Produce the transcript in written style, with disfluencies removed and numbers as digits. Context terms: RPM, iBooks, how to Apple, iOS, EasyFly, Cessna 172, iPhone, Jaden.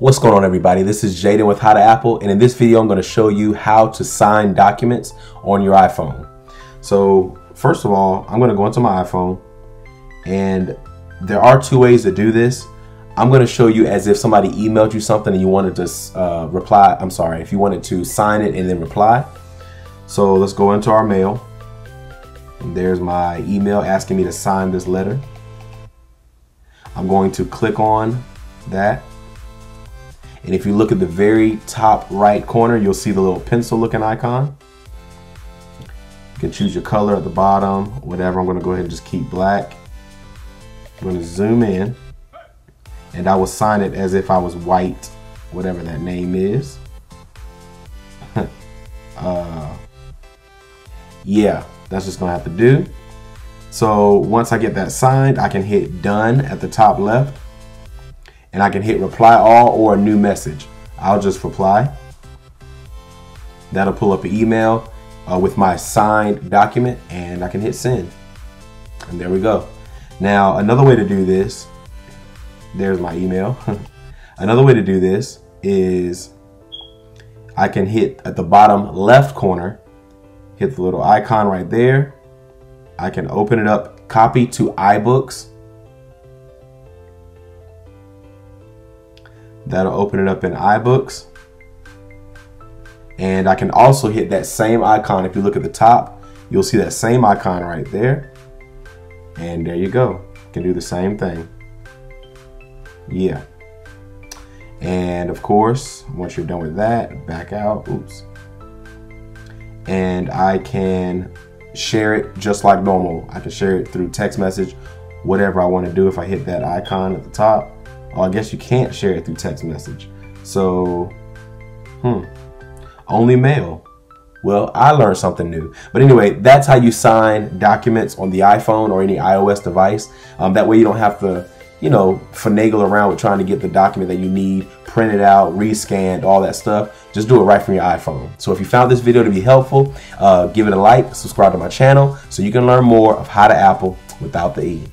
What's going on, everybody? This is Jaden with How to Apple, and in this video I'm going to show you how to sign documents on your iPhone. So first of all, I'm going to go into my iPhone, and there are two ways to do this. I'm going to show you as if somebody emailed you something and you wanted to if you wanted to sign it and then reply. So let's go into our mail, and there's my email asking me to sign this letter. I'm going to click on that. And if you look at the very top right corner, you'll see the little pencil looking icon. You can choose your color at the bottom, whatever. I'm going to go ahead and just keep black. I'm going to zoom in, and I will sign it as if I was white, whatever that name is. Yeah, that's just going to have to do. So once I get that signed, I can hit done at the top left. And I can hit reply all or a new message. I'll just reply. That'll pull up an email with my signed document, and I can hit send. And there we go. Now, another way to do this, there's my email. Another way to do this is I can hit at the bottom left corner, hit the little icon right there. I can open it up, copy to iBooks. That'll open it up in iBooks, and I can also hit that same icon. If you look at the top, you'll see that same icon right there, and there you go. You can do the same thing. Yeah, and of course, once you're done with that, back out. Oops. And I can share it just like normal. I can share it through text message, whatever I want to do. If I hit that icon at the top. Oh, I guess you can't share it through text message. So, only mail. Well, I learned something new. But anyway, that's how you sign documents on the iPhone or any iOS device. That way you don't have to, finagle around with trying to get the document that you need, print it out, rescanned, all that stuff. Just do it right from your iPhone. So if you found this video to be helpful, give it a like, subscribe to my channel so you can learn more of How to Apple without the E.